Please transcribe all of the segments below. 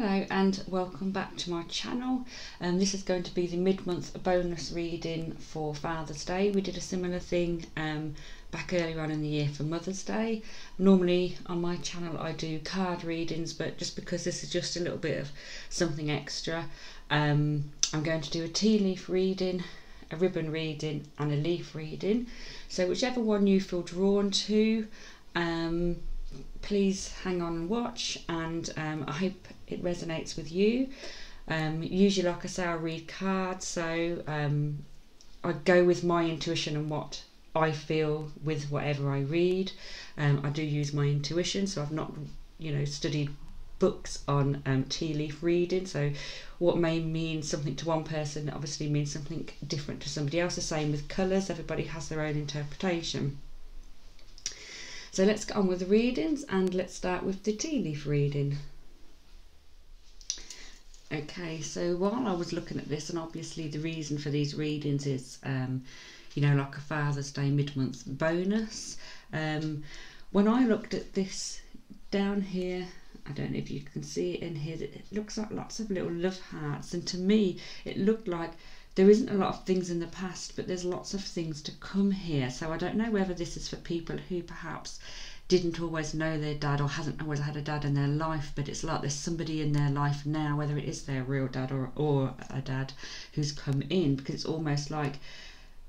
Hello and welcome back to my channel. This is going to be the mid-month bonus reading for Father's Day. We did a similar thing back earlier on in the year for Mother's Day. Normally on my channel I do card readings, but just because this is just a little bit of something extra, I'm going to do a tea leaf reading, a ribbon reading and a leaf reading. So whichever one you feel drawn to, please hang on and watch, and I hope it resonates with you. Usually, like I say, I read cards, so I go with my intuition and what I feel with whatever I read. I do use my intuition, so I've not, you know, studied books on tea leaf reading, so what may mean something to one person obviously means something different to somebody else. The same with colours, everybody has their own interpretation. So let's get on with the readings, and let's start with the tea leaf reading. Okay, so while I was looking at this, and obviously the reason for these readings is, you know, like a Father's Day mid-month bonus. When I looked at this down here, I don't know if you can see it in here, it looks like lots of little love hearts, and to me it looked like there isn't a lot of things in the past, but there's lots of things to come here. So I don't know whether this is for people who perhaps didn't always know their dad or hasn't always had a dad in their life, but it's like there's somebody in their life now, whether it is their real dad or a dad who's come in, because it's almost like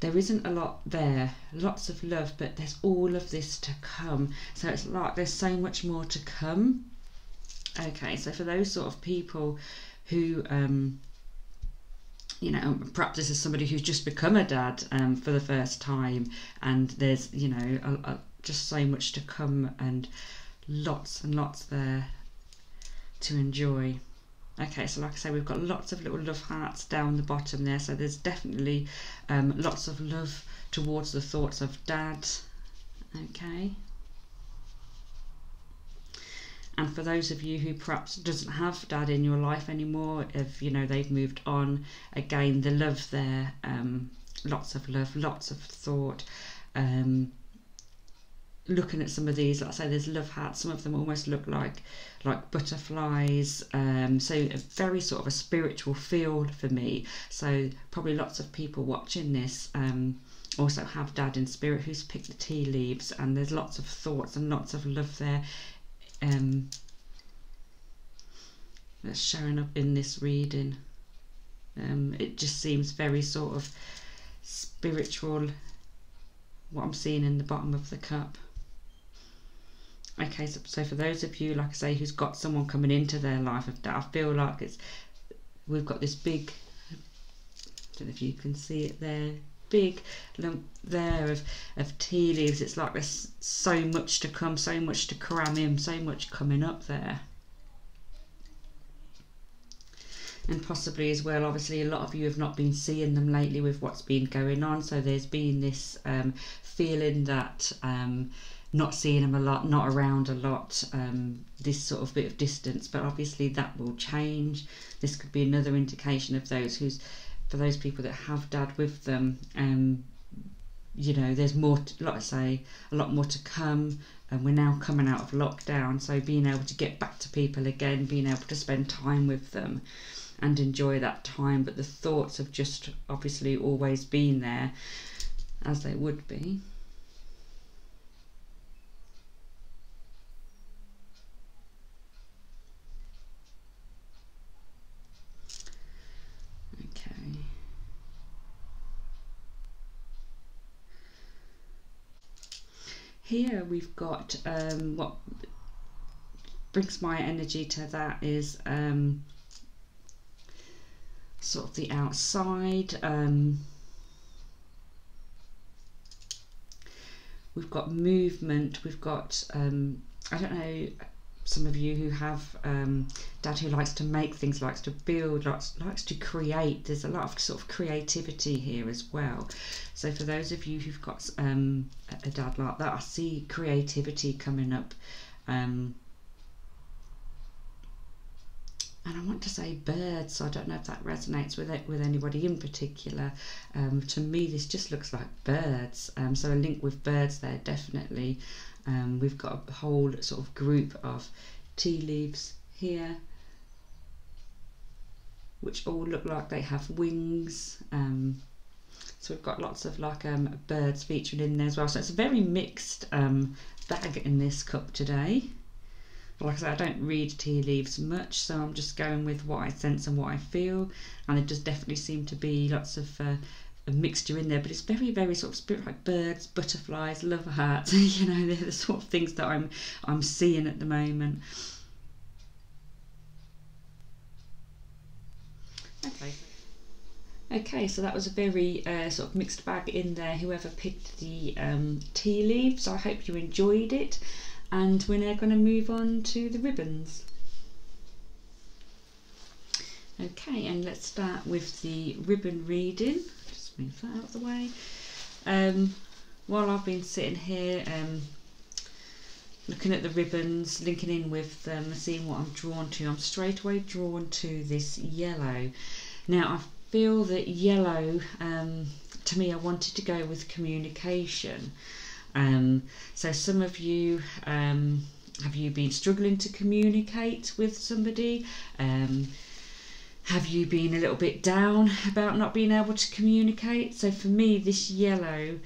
there isn't a lot there, lots of love, but there's all of this to come. So it's like there's so much more to come. Okay, so for those sort of people who you know, perhaps this is somebody who's just become a dad for the first time, and there's, you know, just so much to come and lots there to enjoy. Okay, so like I say, we've got lots of little love hearts down the bottom there, so there's definitely lots of love towards the thoughts of dad. Okay. And for those of you who perhaps doesn't have dad in your life anymore, if, you know, they've moved on, again, the love there, lots of love, lots of thought. Looking at some of these, like I say, there's love hearts. Some of them almost look like butterflies. So a very sort of a spiritual feel for me. So probably lots of people watching this also have dad in spirit who's picked the tea leaves, and there's lots of thoughts and lots of love there. That's showing up in this reading. It just seems very sort of spiritual, what I'm seeing in the bottom of the cup. Okay, so for those of you, like I say, who's got someone coming into their life, I feel like it's, we've got this big, I don't know if you can see it there, big lump there of tea leaves. It's like there's so much to come, so much to cram in, so much coming up there. And possibly as well, obviously a lot of you have not been seeing them lately with what's been going on, so there's been this feeling that not seeing them a lot, not around a lot, this sort of bit of distance, but obviously that will change. This could be another indication of those who's, for those people that have dad with them, you know, there's more, like I say, a lot more to come, and we're now coming out of lockdown, so being able to get back to people again, being able to spend time with them and enjoy that time. But the thoughts have just obviously always been there, as they would be. Here we've got what brings my energy to that is sort of the outside. We've got movement, we've got, I don't know, some of you who have dad who likes to make things, likes to build, likes to create. There's a lot of sort of creativity here as well. So for those of you who've got a dad like that, I see creativity coming up, and I want to say birds, so I don't know if that resonates with anybody in particular. To me this just looks like birds, so a link with birds there definitely. We've got a whole sort of group of tea leaves here, which all look like they have wings. So we've got lots of like birds featured in there as well. So it's a very mixed bag in this cup today. Like I said, I don't read tea leaves much, so I'm just going with what I sense and what I feel, and there just definitely seem to be lots of a mixture in there, but it's very, very sort of spirit, like birds, butterflies, love hearts, you know, they're the sort of things that I'm seeing at the moment. Okay, so that was a very sort of mixed bag in there, whoever picked the tea leaves. I hope you enjoyed it, and we're now going to move on to the ribbons. Okay, and let's start with the ribbon reading. Just move that out of the way. While I've been sitting here looking at the ribbons, linking in with them, seeing what I'm drawn to, I'm straight away drawn to this yellow. Now, I've feel that yellow, to me, I wanted to go with communication. So some of you, have you been struggling to communicate with somebody? Have you been a little bit down about not being able to communicate? So for me, this yellow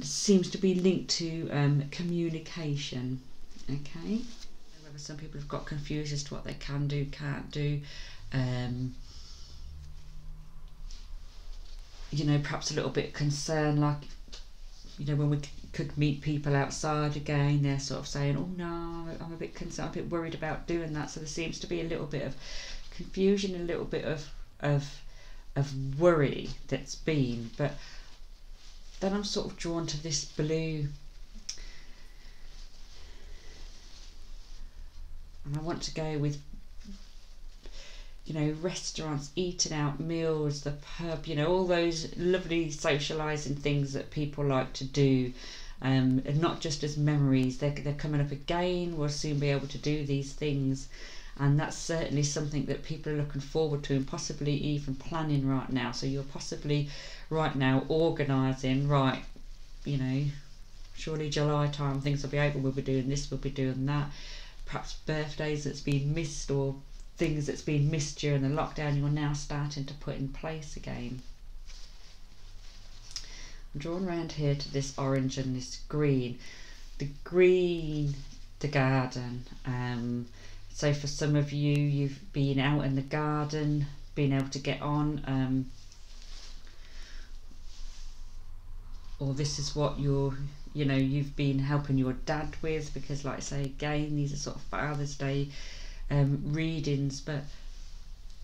seems to be linked to communication. Okay, however, some people have got confused as to what they can do, can't do. You know, perhaps a little bit concerned, like, you know, when we could meet people outside again, they're sort of saying, oh no, I'm a bit concerned, I'm a bit worried about doing that. So there seems to be a little bit of confusion, a little bit of worry that's been. But then I'm sort of drawn to this blue, and I want to go with, you know, restaurants, eating out, meals, the pub, you know, all those lovely socialising things that people like to do, and not just as memories. They're coming up again. We'll soon be able to do these things, and that's certainly something that people are looking forward to and possibly even planning right now. So you're possibly right now organising, right, you know, surely July time things will be over, we'll be doing this, we'll be doing that, perhaps birthdays that's been missed or things that's been missed during the lockdown, you're now starting to put in place again. I'm drawn around here to this orange and this green. The green, the garden. So for some of you, you've been out in the garden, been able to get on, or this is what you're, you know, you've been helping your dad with, because like I say, again, these are sort of Father's Day readings, but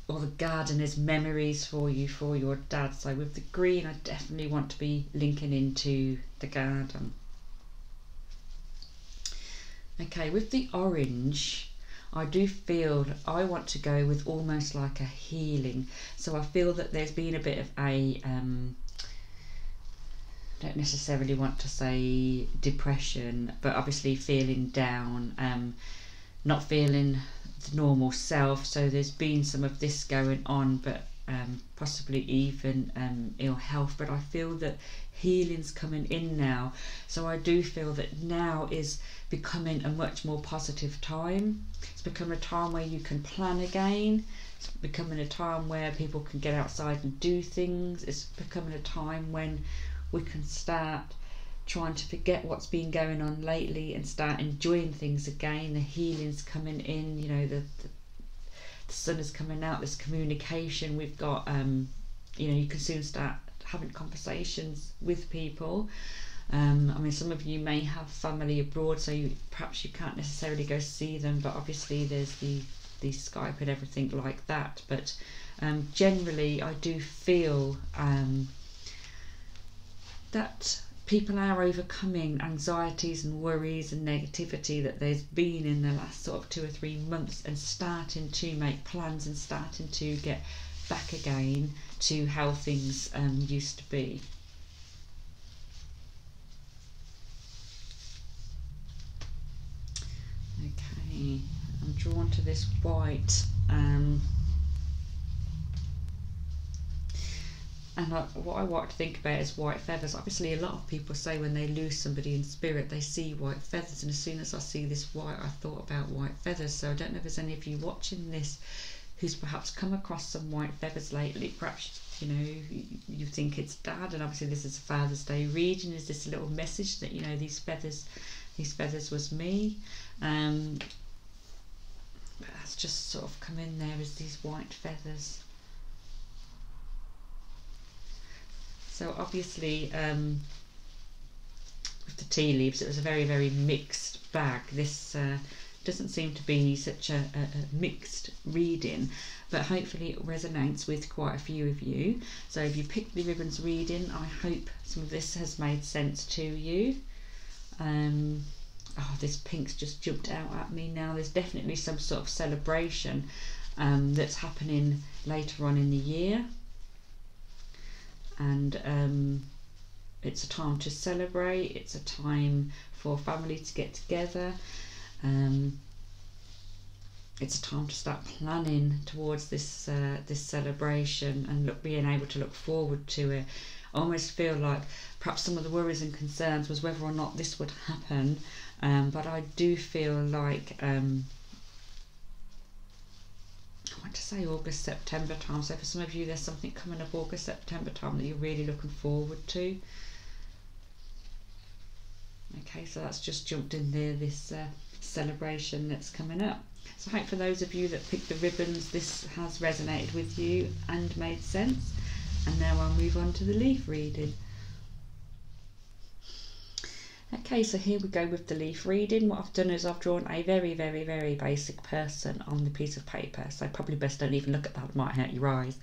or the garden is memories for you, for your dad. So with the green, I definitely want to be linking into the garden. Okay, with the orange, I do feel I want to go with almost like a healing. So I feel that there's been a bit of a don't necessarily want to say depression, but obviously feeling down, not feeling the normal self. So there's been some of this going on, but possibly even ill health, but I feel that healing's coming in now. So I do feel that now is becoming a much more positive time. It's become a time where you can plan again. It's becoming a time where people can get outside and do things. It's becoming a time when we can start trying to forget what's been going on lately and start enjoying things again. The healing's coming in, you know, the sun is coming out, there's communication. We've got, you know, you can soon start having conversations with people. I mean, some of you may have family abroad, so perhaps you can't necessarily go see them, but obviously there's the Skype and everything like that. But generally, I do feel that people are overcoming anxieties and worries and negativity that there's been in the last sort of 2 or 3 months, and starting to make plans and starting to get back again to how things used to be. Okay, I'm drawn to this white, and what I want to think about is white feathers. Obviously, a lot of people say when they lose somebody in spirit, they see white feathers. And as soon as I see this white, I thought about white feathers. So I don't know if there's any of you watching this who's perhaps come across some white feathers lately. Perhaps, you know, you think it's dad, and obviously this is a Father's Day reading. Is this a little message that, you know, these feathers was me? But that's just sort of come in there as these white feathers. So obviously, with the tea leaves, it was a very, very mixed bag. This doesn't seem to be such a mixed reading, but hopefully it resonates with quite a few of you. So if you picked the ribbons reading, I hope some of this has made sense to you. Oh, this pink's just jumped out at me now. There's definitely some sort of celebration that's happening later on in the year. And it's a time to celebrate. It's a time for family to get together. It's a time to start planning towards this this celebration, and being able to look forward to it. I almost feel like perhaps some of the worries and concerns was whether or not this would happen, but I do feel like I want to say August, September time. So for some of you, there's something coming up August, September time that you're really looking forward to. Okay, so that's just jumped in there, this celebration that's coming up. So I hope for those of you that picked the ribbons, this has resonated with you and made sense. And now I'll move on to the leaf reading. Okay, so here we go with the leaf reading. What I've done is I've drawn a very, very, very basic person on the piece of paper. So probably best don't even look at that, it might hurt your eyes.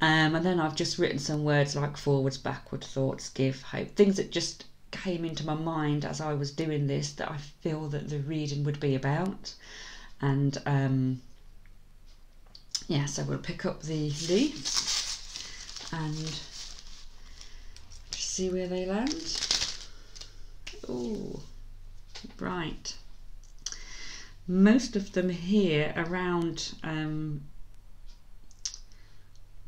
And then I've just written some words like forwards, backward, thoughts, give, hope. Things that just came into my mind as I was doing this that I feel that the reading would be about. And yeah, so we'll pick up the leaves and see where they land. Oh, right. Most of them here around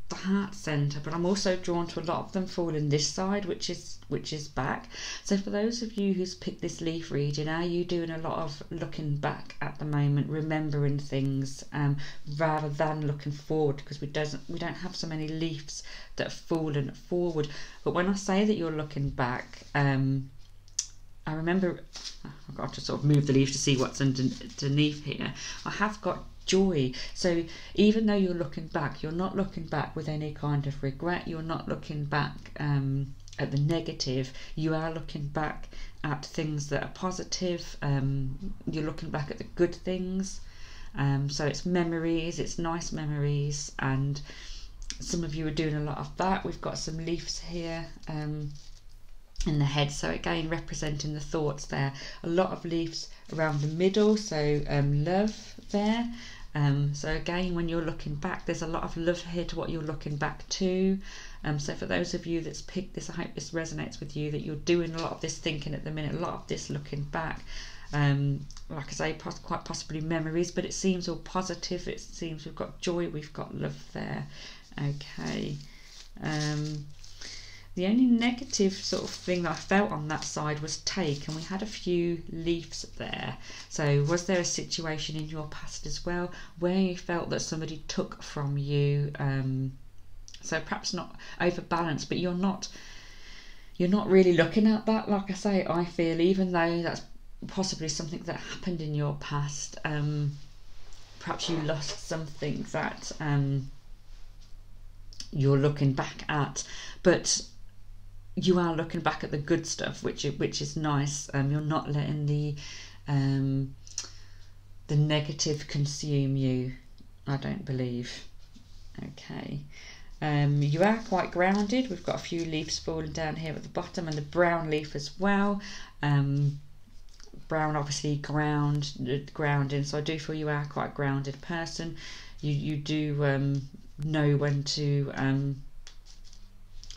the heart centre, but I'm also drawn to a lot of them falling this side, which is back. So for those of you who's picked this leaf reading, are you doing a lot of looking back at the moment, remembering things rather than looking forward? Because we don't have so many leaves that have fallen forward. But when I say that you're looking back, I remember, I've got to sort of move the leaves to see what's underneath here. I have got joy. So even though you're looking back, you're not looking back with any kind of regret. You're not looking back at the negative. You are looking back at things that are positive. You're looking back at the good things. So it's memories, it's nice memories. And some of you are doing a lot of that. We've got some leaves here. In the head, so again representing the thoughts there. A lot of leaves around the middle, so love there. So again, when you're looking back, there's a lot of love here to what you're looking back to. So for those of you that's picked this, I hope this resonates with you, that you're doing a lot of this thinking at the minute, a lot of this looking back. Like I say, quite possibly memories, but it seems all positive. It seems we've got joy, we've got love there. Okay. The only negative sort of thing that I felt on that side was take, and we had a few leaves there. So was there a situation in your past as well where you felt that somebody took from you? So perhaps not overbalanced, but you're not really looking at that. Like I say, I feel even though that's possibly something that happened in your past, perhaps you lost something that you're looking back at, but you are looking back at the good stuff, which is nice. You're not letting the negative consume you, I don't believe. Okay. You are quite grounded. We've got a few leaves falling down here at the bottom, and the brown leaf as well. Brown obviously grounding, so I do feel you are quite a grounded person. You do know when to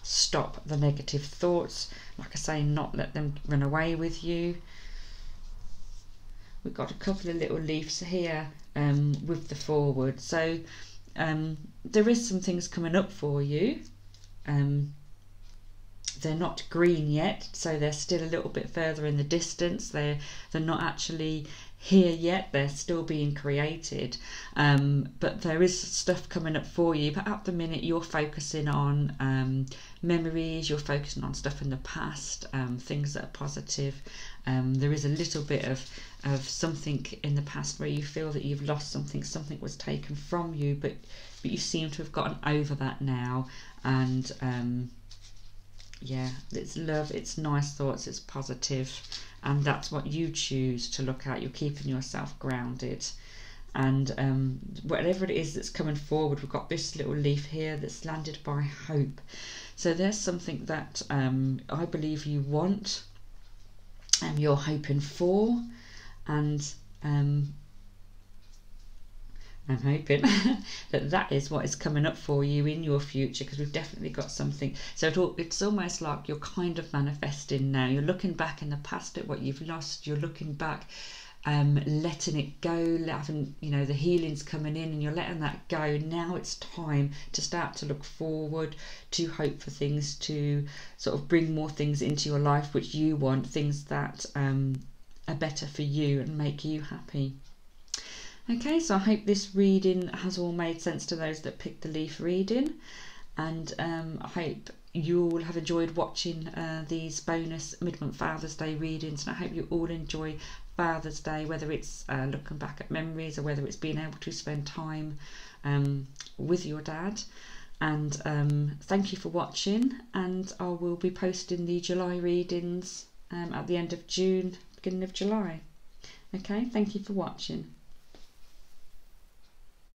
stop the negative thoughts, like I say, not let them run away with you. We've got a couple of little leaves here with the forward, so there is some things coming up for you. They're not green yet, so they're still a little bit further in the distance. They're not actually here yet. They're still being created, but there is stuff coming up for you. But at the minute, you're focusing on memories, you're focusing on stuff in the past, things that are positive. There is a little bit of something in the past where you feel that you've lost something, something was taken from you, but you seem to have gotten over that now. And yeah, it's love, it's nice thoughts, it's positive, and that's what you choose to look at. You're keeping yourself grounded. And whatever it is that's coming forward, we've got this little leaf here that's landed by hope. So there's something that I believe you want and you're hoping for, and I'm hoping that that is what is coming up for you in your future, because we've definitely got something. So it's almost like you're kind of manifesting now. You're looking back in the past at what you've lost. You're looking back, letting it go, having, you know, the healing's coming in and you're letting that go. Now it's time to start to look forward, to hope for things, to sort of bring more things into your life which you want, things that are better for you and make you happy. Okay, so I hope this reading has all made sense to those that picked the leaf reading, and I hope you all have enjoyed watching these bonus Midmonth Father's Day readings, and I hope you all enjoy Father's Day, whether it's looking back at memories or whether it's being able to spend time with your dad. And thank you for watching, and I will be posting the July readings at the end of June, beginning of July. Okay, thank you for watching.